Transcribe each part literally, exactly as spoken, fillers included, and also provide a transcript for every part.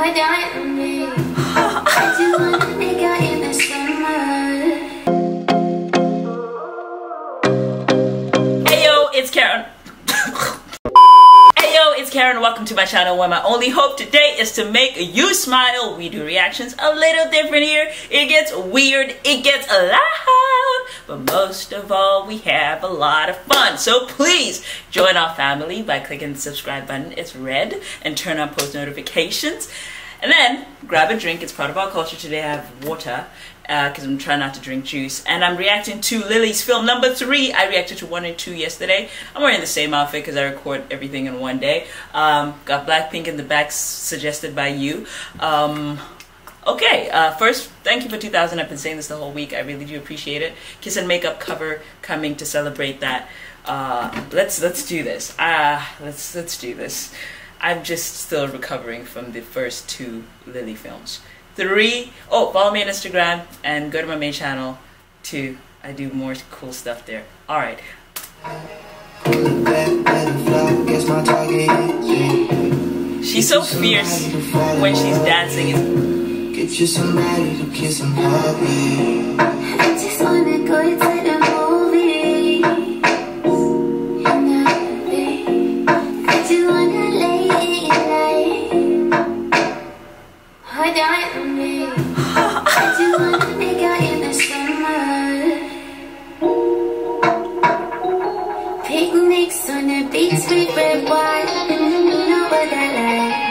Why die for me? I do wanna make out in the summer. Hey yo, it's Karen. Hey yo, it's Karen. Welcome to my channel where my only hope today is to make you smile. We do reactions a little different here. It gets weird, it gets loud, but most of all, we have a lot of fun. So please join our family by clicking the subscribe button, it's red, and turn on post notifications. And then grab a drink, it's part of our culture. Today I have water because uh, I'm trying not to drink juice. And I'm reacting to Lily's film number three. I reacted to one and two yesterday. I'm wearing the same outfit because I record everything in one day. Um, got Blackpink in the back, suggested by you. Um, Okay, uh, first, thank you for two thousand. I've been saying this the whole week. I really do appreciate it. Kiss and Makeup cover coming to celebrate that. Uh, let's let's do this. Uh, let's let's do this. I'm just still recovering from the first two Lily films. Three. Oh, follow me on Instagram and go to my main channel. Two. I do more cool stuff there. All right. She's so fierce when she's dancing. If you're somebody to kiss and hug me, I just wanna go to the movies and not be. I just wanna lay in light. Why die for me? I just wanna make out in the summer. Picnics on the beach with red wine. You know what I like.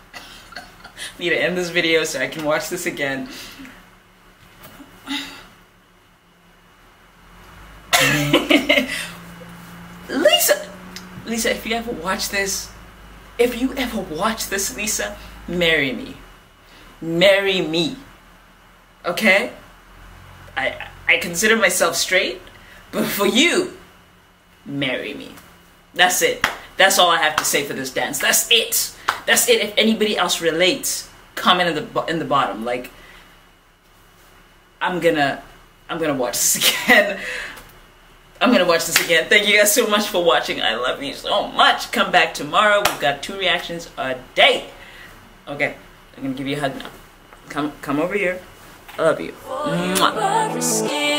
I need to end this video so I can watch this again. Lisa! Lisa, if you ever watch this, if you ever watch this, Lisa, marry me. Marry me. Okay? I, I consider myself straight, but for you, marry me. That's it. That's all I have to say for this dance. That's it. That's it. If anybody else relates, comment in the in the bottom. Like, I'm gonna, I'm gonna watch this again. I'm gonna watch this again. Thank you guys so much for watching. I love you so much. Come back tomorrow. We've got two reactions a day. Okay, I'm gonna give you a hug now. Come, come over here. I love you. Mwah.